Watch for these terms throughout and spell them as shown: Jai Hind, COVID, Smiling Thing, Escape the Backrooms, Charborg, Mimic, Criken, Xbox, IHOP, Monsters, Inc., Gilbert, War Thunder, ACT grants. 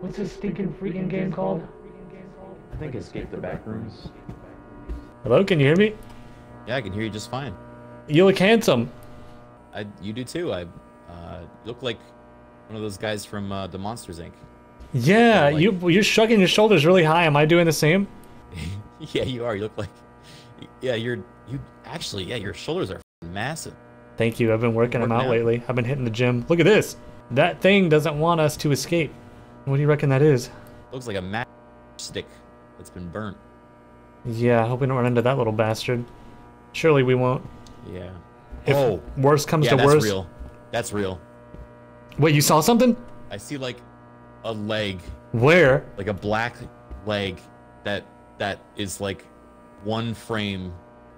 What's this stinking freaking game called? I think Escape the Backrooms. Hello, can you hear me? Yeah, I can hear you just fine. You look handsome. You do too. I look like one of those guys from the Monsters, Inc. Yeah, like... you're shrugging your shoulders really high. Am I doing the same? Yeah, you are. You look like... Yeah, yeah, your shoulders are massive. Thank you. I've been working them out lately. I've been hitting the gym. Look at this. That thing doesn't want us to escape. What do you reckon that is? Looks like a match stick that's been burnt. Yeah, I hope we don't run into that little bastard. Surely we won't. Yeah. If worse comes to worse. That's real. That's real. Wait, you saw something? I see like a leg. Where? Like a black leg that is like one frame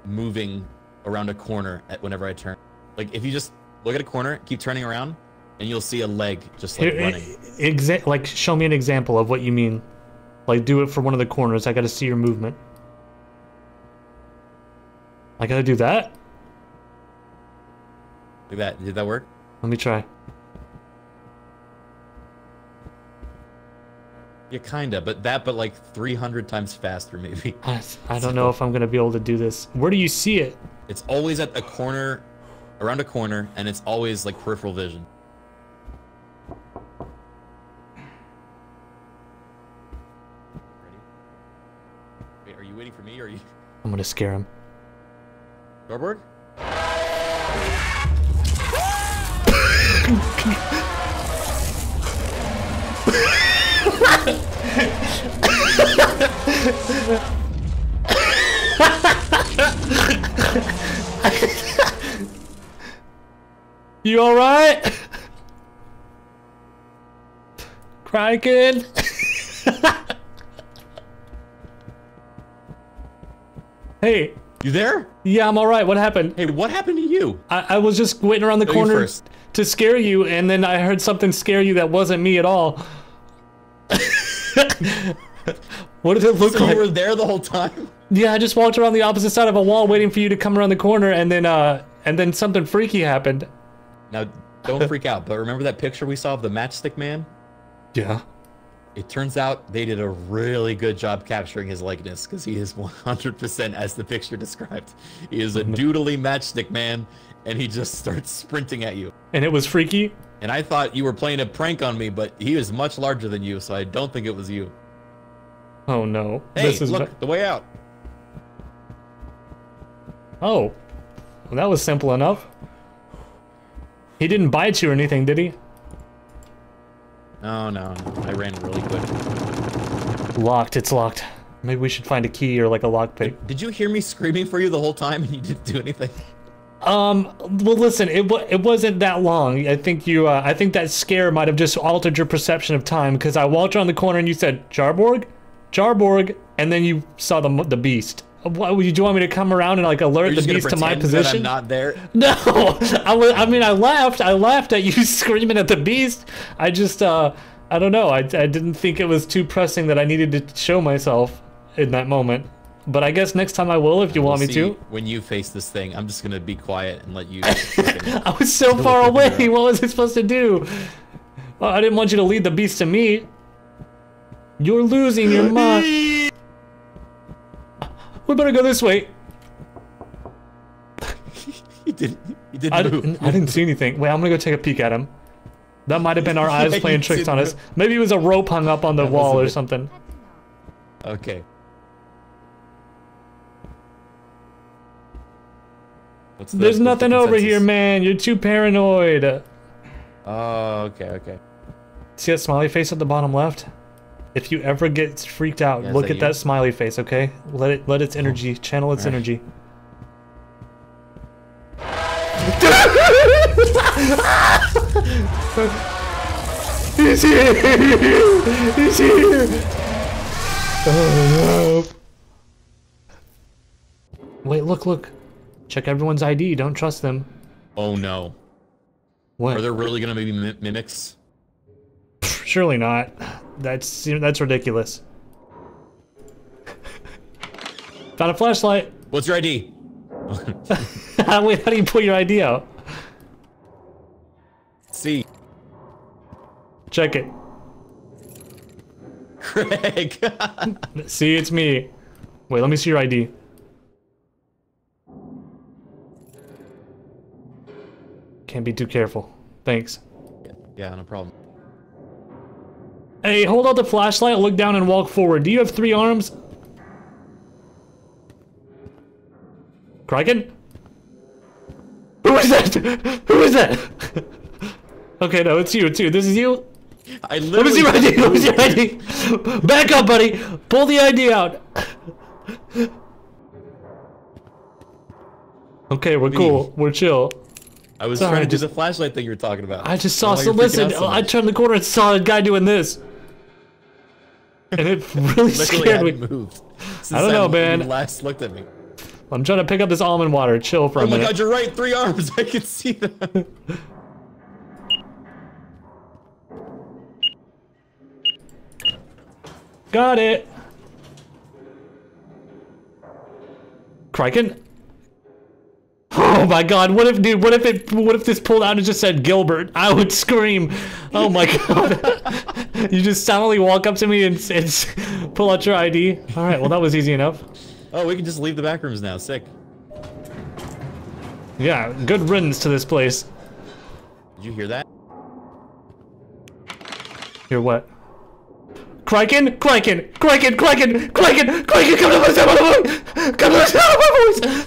moving around a corner at whenever I turn. Like if you just look at a corner, keep turning around, and you'll see a leg just like running. Like show me an example of what you mean. Like do it for one of the corners. I gotta see your movement. I gotta do that? Look at that. Did that work? Let me try. Yeah, kinda, but like 300 times faster maybe. I don't know if I'm gonna be able to do this. Where do you see it? It's always at a corner, around a corner, and it's always like peripheral vision. Ready? Wait, are you waiting for me or are you? I'm gonna scare him. Charborg? You all right? Criken? Hey. You there? Yeah, I'm all right. What happened? Hey, what happened to you? I was just waiting around the corner to scare you, and then I heard something scare you that wasn't me at all. What did it look like? You were there the whole time? Yeah, I just walked around the opposite side of a wall waiting for you to come around the corner, and then something freaky happened. Now, don't freak out, but remember that picture we saw of the matchstick man? Yeah. It turns out they did a really good job capturing his likeness, because he is 100% as the picture described. He is a doodly matchstick man, and he just starts sprinting at you. And it was freaky? And I thought you were playing a prank on me, but he was much larger than you, so I don't think it was you. Oh no. Hey, this is look, the way out. Oh. Well, that was simple enough. He didn't bite you or anything, did he? No, no, no. I ran really quick. Locked, it's locked. Maybe we should find a key or like a lockpick. Did you hear me screaming for you the whole time and you didn't do anything? Well, listen, it wasn't that long. I think you, I think that scare might have just altered your perception of time, because I walked around the corner and you said, Charborg? Charborg, and then you saw the beast. What, do you want me to come around and like alert the beast to my position? I'm not there. No, I mean I laughed. I laughed at you screaming at the beast. I just, I don't know. I didn't think it was too pressing that I needed to show myself in that moment. But I guess next time I will, if you want me to. When you face this thing, I'm just gonna be quiet and let you. I was so far away. What was I supposed to do? Well, I didn't want you to lead the beast to me. You're losing your mind. We better go this way. He didn't move. I didn't see anything. Wait, I'm gonna go take a peek at him. That might have been our eyes playing tricks on us. Maybe it was a rope hung up on the wall or something. Okay. What's this? There's nothing over here, man. You're too paranoid. Oh, okay, okay. See that smiley face at the bottom left? If you ever get freaked out, yeah, look at that smiley face, okay? Let its energy, channel its energy. He's here! He's here! Oh no. Wait, look, look. Check everyone's ID, don't trust them. Oh no. What? Are there really gonna be mimics? Surely not. That's ridiculous. Found a flashlight. What's your ID? Wait, how do you pull your ID out? C. Check it. Craig. See, it's me. Wait, let me see your ID. Can't be too careful. Thanks. Yeah, no problem. Hey, hold out the flashlight, look down, and walk forward. Do you have 3 arms? Criken? Who is that? Who is that? Okay, no, it's you, This is you? Let me see your ID, Back up, buddy! Pull the ID out! Okay, we're cool. We're chill. I was trying to do the flashlight thing you were talking about. I just saw, so listen, I turned the corner and saw a guy doing this. And it really scared me. I don't know, man. You last looked at me. I'm trying to pick up this almond water. Chill for a minute. Oh my god, you're right. 3 arms. I can see them. Got it. Criken? Oh my god, what if, dude, what if this pulled out and just said Gilbert? I would scream. Oh my god. You just silently walk up to me and pull out your ID. Alright, well that was easy enough. Oh, we can just leave the back rooms now. Sick. Yeah, good riddance to this place. Did you hear that? Hear what? Criken, Criken, Criken, Criken, Criken, Criken, come to my side, my voice! Come to my side, my voice!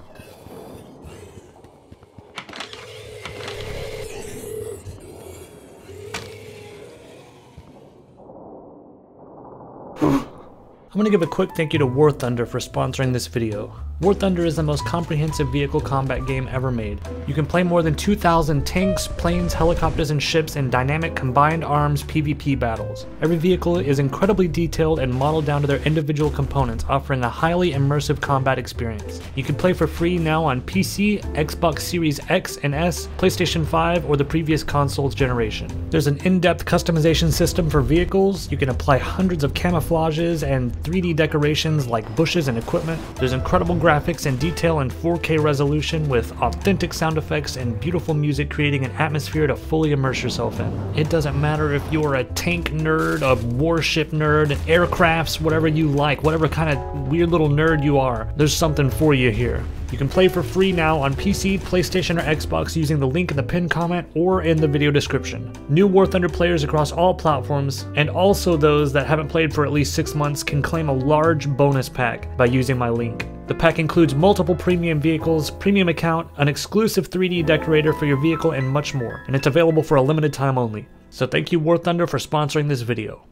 I'm gonna give a quick thank you to War Thunder for sponsoring this video. War Thunder is the most comprehensive vehicle combat game ever made. You can play more than 2,000 tanks, planes, helicopters, and ships in dynamic combined arms PvP battles. Every vehicle is incredibly detailed and modeled down to their individual components, offering a highly immersive combat experience. You can play for free now on PC, Xbox Series X and S, PlayStation 5, or the previous console's generation. There's an in-depth customization system for vehicles. You can apply hundreds of camouflages and 3D decorations like bushes and equipment. There's incredible graphics and detail in 4K resolution with authentic sound effects and beautiful music, creating an atmosphere to fully immerse yourself in. It doesn't matter if you're a tank nerd, a warship nerd, aircrafts, whatever you like, whatever kind of weird little nerd you are, there's something for you here. You can play for free now on PC, PlayStation, or Xbox using the link in the pinned comment or in the video description. New War Thunder players across all platforms, and also those that haven't played for at least 6 months, can claim a large bonus pack by using my link. The pack includes multiple premium vehicles, premium account, an exclusive 3D decorator for your vehicle, and much more, and it's available for a limited time only. So thank you, War Thunder, for sponsoring this video.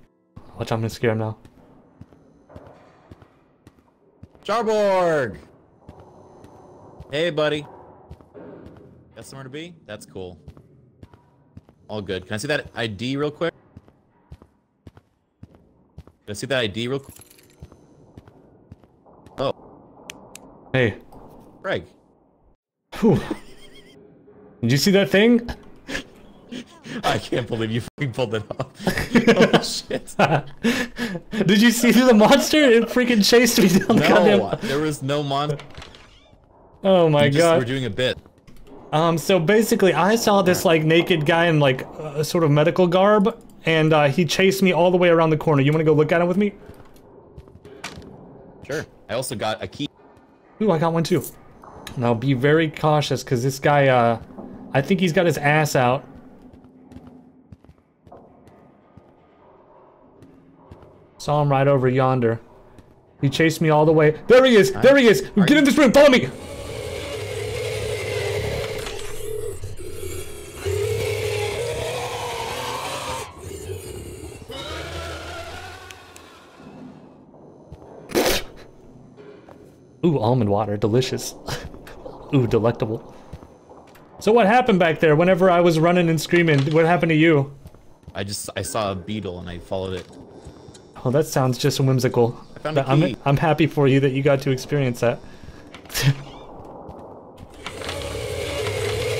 Watch, I'm gonna scare him now. Charborg! Hey, buddy. Got somewhere to be? That's cool. All good. Can I see that ID real quick? Can I see that ID real quick? Oh. Hey. Craig. Whew. Did you see that thing? I can't believe you fucking pulled it off. Oh, shit. Did you see the monster? It freaking chased me down the goddamn... There was no monster. Oh my god. We're doing a bit. So basically I saw this like naked guy in like a sort of medical garb, and he chased me all the way around the corner. You want to go look at him with me? Sure. I also got a key. Ooh, I got one too. Now be very cautious, because this guy, I think he's got his ass out. Saw him right over yonder. He chased me all the way. There he is! There he is! Get in this room! Follow me! Ooh, almond water, delicious. Ooh, delectable. So what happened back there whenever I was running and screaming? What happened to you? I saw a beetle and I followed it. Oh, that sounds just whimsical. I found a key. I'm happy for you that you got to experience that.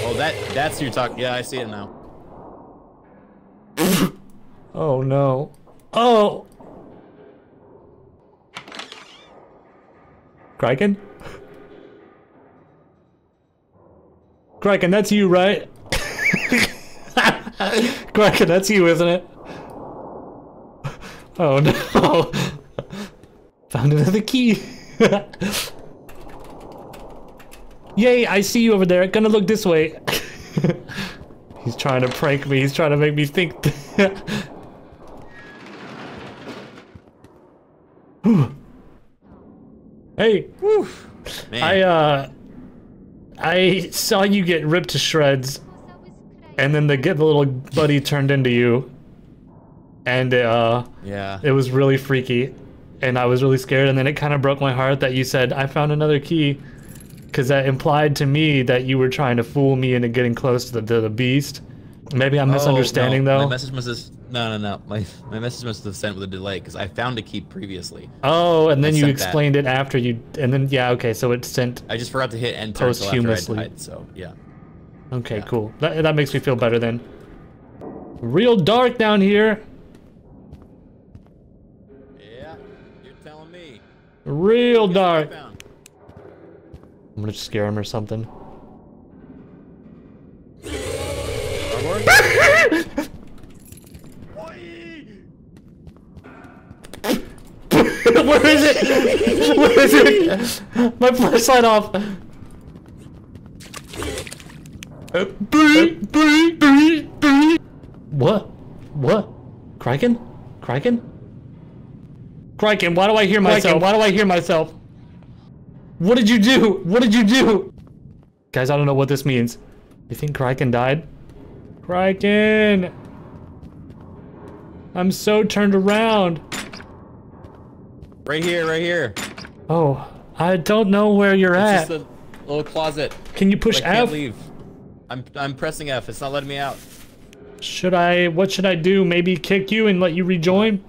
Oh, that's your talk. Yeah, I see it now. Oh no. Oh! Criken? Criken, that's you, right? Criken, that's you, isn't it? Oh no! Found another key! Yay, I see you over there, gonna look this way! He's trying to prank me, he's trying to make me think... Hey! Man. I saw you get ripped to shreds, and then the little buddy turned into you. And yeah, it was really freaky, and I was really scared. And then it kind of broke my heart that you said I found another key, because that implied to me that you were trying to fool me into getting close to the beast. Maybe I'm misunderstanding though. My message must have, no. My message must have sent with a delay because I found a key previously. Oh, and then you explained it after you, and then yeah, okay, so it sent. I just forgot to hit enter posthumously. Until after I died, so yeah. Okay, yeah. Cool. That makes me feel better then. Real dark down here. Real dark. I'm gonna scare him or something. Where is it? Where is it? My flashlight off. What? What? Criken? Criken? Criken, why do I hear myself? Criken, why do I hear myself? What did you do? What did you do? Guys, I don't know what this means. You think Criken died? Criken! I'm so turned around. Right here, right here. Oh, I don't know where you're at. Just a little closet. Can you push F? I can't leave. I'm pressing F. It's not letting me out. Should I? What should I do? Maybe kick you and let you rejoin?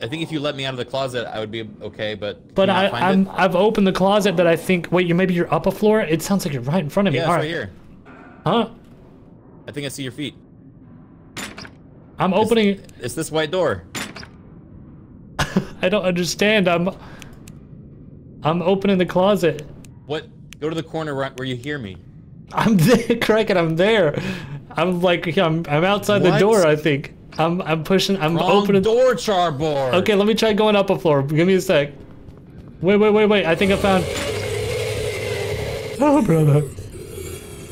I think if you let me out of the closet, I would be okay, but I've opened the closet that I think. Wait, maybe you're up a floor. It sounds like you're right in front of me. Yeah, it's right here. Huh? I think I see your feet. I'm opening. It's this white door. I don't understand. I'm opening the closet. What? Go to the corner right where you hear me. I'm there, Criken. I'm there. I'm like I'm outside the door. I think. I'm opening the door, Charborg. Okay, let me try going up a floor. Give me a sec. Wait. I think I found. Oh, brother.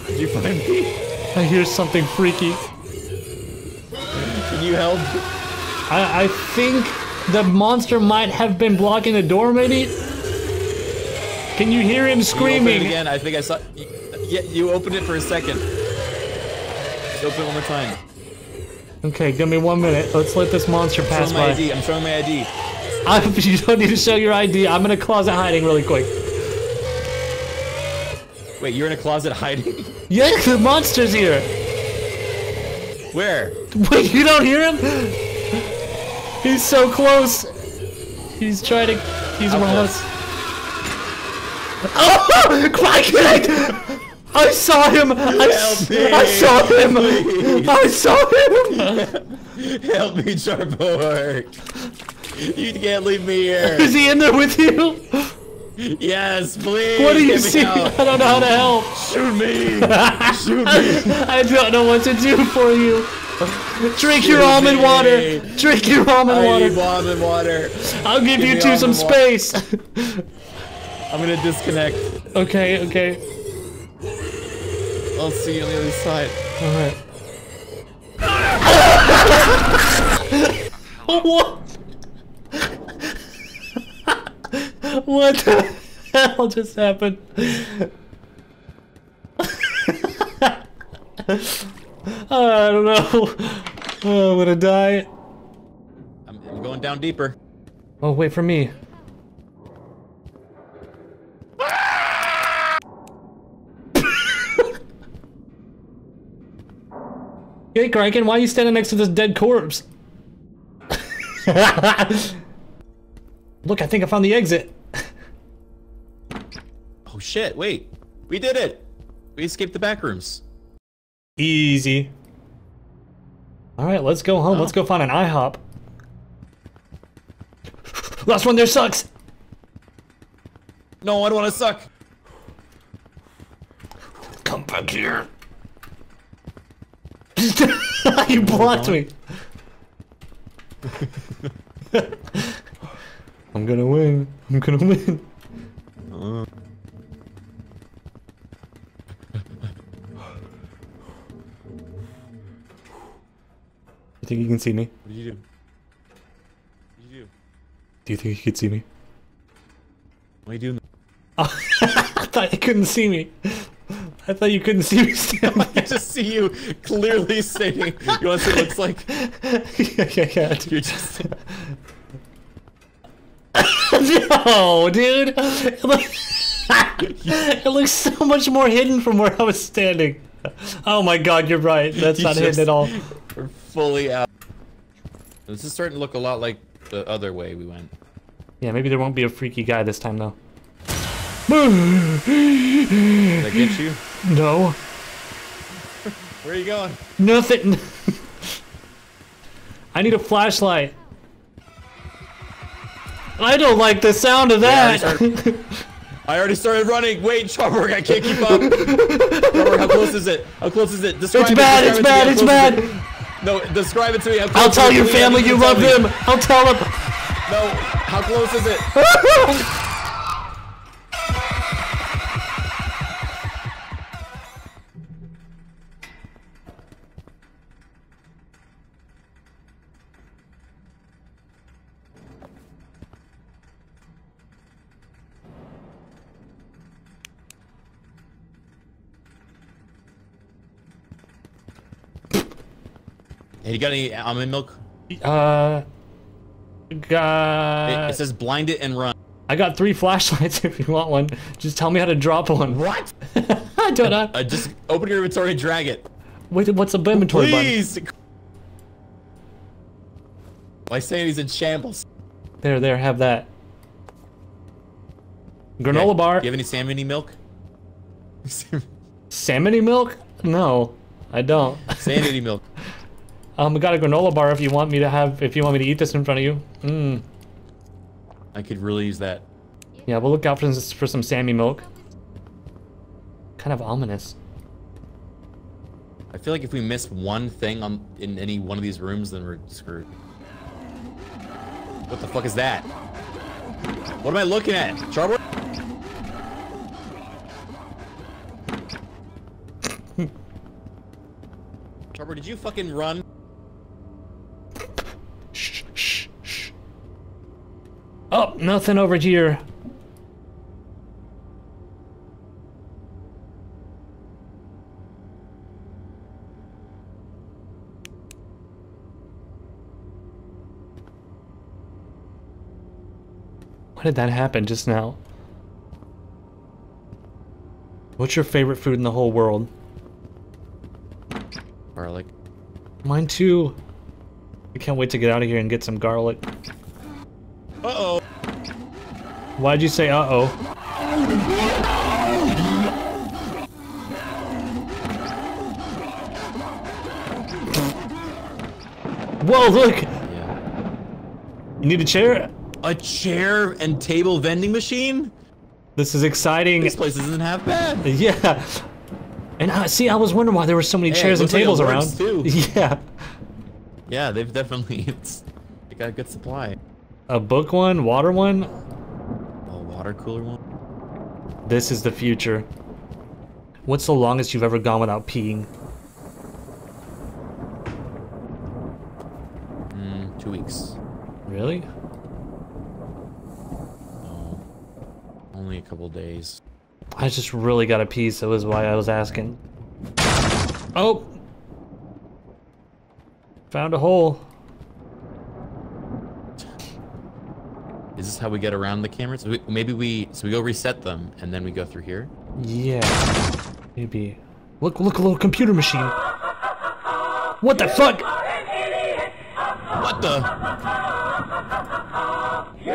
Did you find me? I hear something freaky. Can you help? I think the monster might have been blocking the door, maybe. Can you hear him screaming? Open it again, I think I saw. Yeah, you opened it for a second. Just open it one more time. Okay, give me 1 minute. Let's let this monster pass by. I'm showing my ID. You don't need to show your ID. I'm in a closet hiding really quick. Wait, you're in a closet hiding? Yeah, the monster's here. Where? Wait, you don't hear him? He's so close. He's trying to... He's around us. Oh! Criken! I saw him! I saw him! Please. I saw him! Help me, Charborg! You can't leave me here! Is he in there with you? Yes, please! What do you see? I don't know how to help! Shoot me! Shoot me! I don't know what to do for you! Drink your almond water! Drink your almond water! I need almond water! I'll give you two some space! I'm gonna disconnect. Okay, okay. I'll see you on the other side. Alright. What? What the hell just happened? I don't know. Oh, I'm gonna die. I'm going down deeper. Oh, wait for me. Hey, Criken, why are you standing next to this dead corpse? Look, I think I found the exit. Oh shit, wait. We did it. We escaped the backrooms. Easy. Alright, let's go home. Oh. Let's go find an IHOP. Last one there sucks. No, I don't want to suck. Come back here. You blocked me. I'm gonna win. I'm gonna win. You think you can see me? What do you do? What do you do? Do you think you could see me? What are you doing? Oh, I thought you couldn't see me. I thought you couldn't see me standing. I just see you clearly stating you want to see what it looks like. Yeah. Dude. You're just... No, dude! It looks so much more hidden from where I was standing. Oh my god, you're right. That's not hidden at all. We're fully out. This is starting to look a lot like the other way we went. Yeah, maybe there won't be a freaky guy this time, though. Did I get you? No. Where are you going? Nothing. I need a flashlight. I don't like the sound of that. I already started running. Wait, Charborg, I can't keep up. Charborg, how close is it? How close is it? Describe it. It's bad. No, describe it to me. I'll tell your family you love them. I'll tell them. No, how close is it? Hey, you got any almond milk? It says blind it and run. I got 3 flashlights if you want one. Just tell me how to drop one. What? I don't know. Just open your inventory and drag it. Wait, what's a inventory button? Please! My sanity's in shambles. There, have that. Granola bar. Do you have any salmon-y milk? Salmon-y milk? No, I don't. Sanity milk. We got a granola bar if you want me to have, if you want me to eat this in front of you. Mmm. I could really use that. Yeah, we'll look out for some Sammy milk. Kind of ominous. I feel like if we miss one thing in any one of these rooms, then we're screwed. What the fuck is that? What am I looking at? Charborg? Charborg, did you fucking run? Oh, nothing over here. Why did that happen just now? What's your favorite food in the whole world? Garlic. Mine too. I can't wait to get out of here and get some garlic. Uh-oh. Why'd you say uh-oh? Whoa, look! Yeah. You need a chair? A chair and table vending machine? This is exciting. This place isn't half bad. Yeah. And see, I was wondering why there were so many chairs and tables around. Too. Yeah. Yeah, they've definitely they got a good supply. A book one, water one. Water cooler one. This is the future. What's the longest you've ever gone without peeing? 2 weeks. Really? No. Only a couple days. I just really gotta pee, so is why I was asking. Oh! Found a hole. Is this how we get around the cameras? Maybe we go reset them and then we go through here? Yeah, maybe. Look, a little computer machine. What the fuck? What the?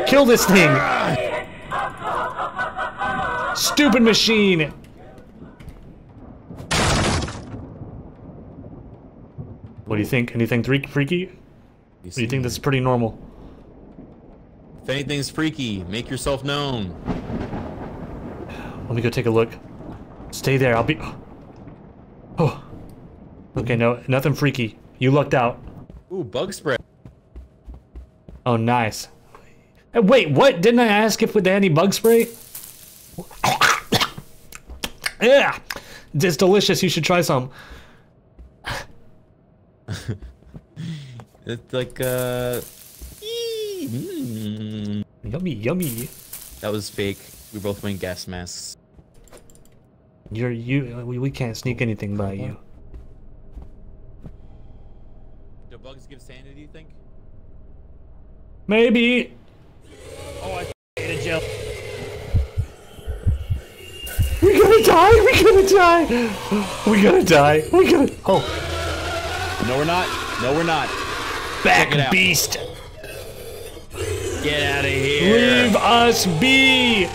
Kill this thing! Stupid machine! What do you think? Anything freaky? Or do you think this is pretty normal? If anything's freaky, make yourself known. Let me go take a look. Stay there, I'll be... Oh. Okay, no, nothing freaky. You lucked out. Ooh, bug spray. Oh, nice. Hey, wait, what? Didn't I ask if they had any bug spray? Yeah, it's delicious. You should try some. It's like yummy, yummy. That was fake. We both went gas masks. We can't sneak anything by you. Do bugs give sanity, you think? Maybe. Oh, I ate a gel. We're gonna die! We're gonna die! We're gonna die! We're gonna... Oh. No, we're not. No, we're not. Back, beast! Get out of here! Leave us be!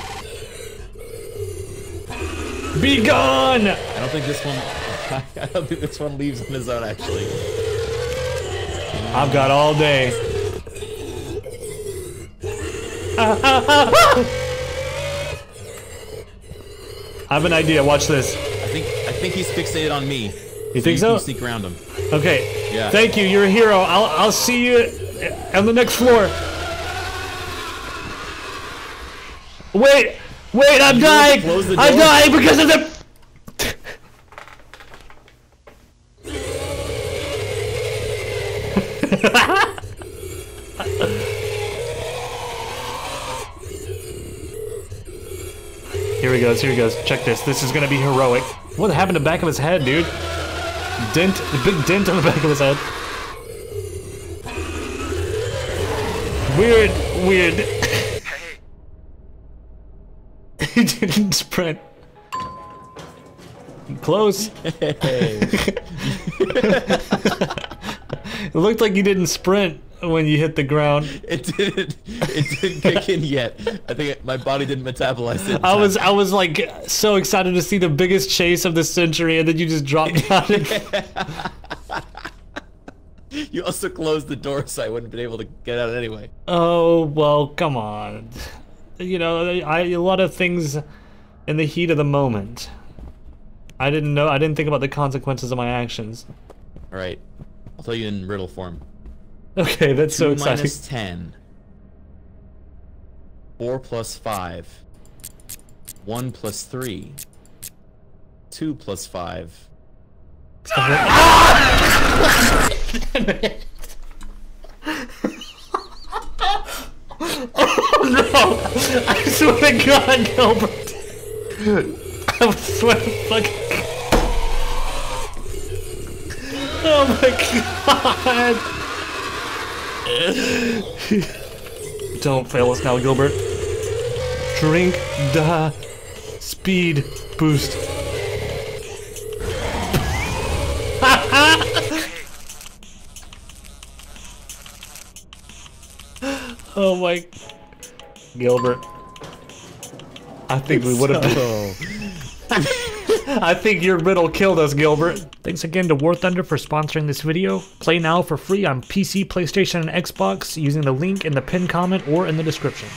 Be gone! I don't think this one... I don't think this one leaves on his own, actually. I've got all day. I have an idea. Watch this. I think he's fixated on me. You think so? You sneak around him. Okay. Yeah. Thank you. You're a hero. I'll see you on the next floor. Wait. Wait. I'm dying. I'm dying because of the. Here he goes. Check this. This is gonna be heroic. What happened to the back of his head, dude? Dent. The big dent on the back of his head. Weird. Weird. He didn't sprint. Close. It looked like you didn't sprint when you hit the ground. It didn't kick in yet. I think my body didn't metabolize it. I was like so excited to see the biggest chase of the century, and then you just dropped down. You also closed the door, so I wouldn't have been able to get out anyway. Oh, well, come on. You know, a lot of things in the heat of the moment. I didn't think about the consequences of my actions. All right. I'll tell you in riddle form. Okay, that's so exciting. -10. 4 + 5. 1 + 3. 2 + 5. Ah! Oh no! I swear to God, Gilbert. I swear to fucking God. Oh my God! Don't fail us now, Gilbert. Drink the speed boost. Oh my, Gilbert. I think we would have. I think your riddle killed us, Gilbert. Thanks again to War Thunder for sponsoring this video. Play now for free on PC, PlayStation, and Xbox using the link in the pinned comment or in the description.